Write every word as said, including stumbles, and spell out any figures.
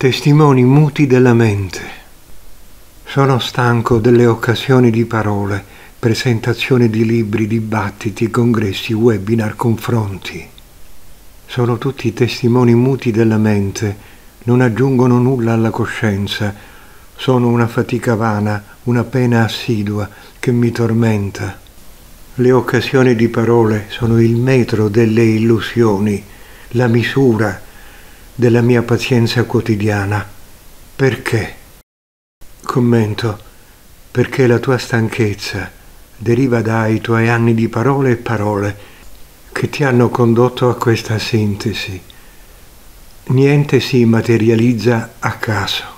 testimoni muti della mente. Sono stanco delle occasioni di parole, presentazioni di libri, dibattiti, congressi, webinar, confronti. Sono tutti testimoni muti della mente, non aggiungono nulla alla coscienza, sono una fatica vana, una pena assidua che mi tormenta. Le occasioni di parole sono il metro delle illusioni, la misura della mia pazienza quotidiana. Perché? Commento, perché la tua stanchezza deriva dai tuoi anni di parole e parole che ti hanno condotto a questa sintesi. Niente si materializza a caso.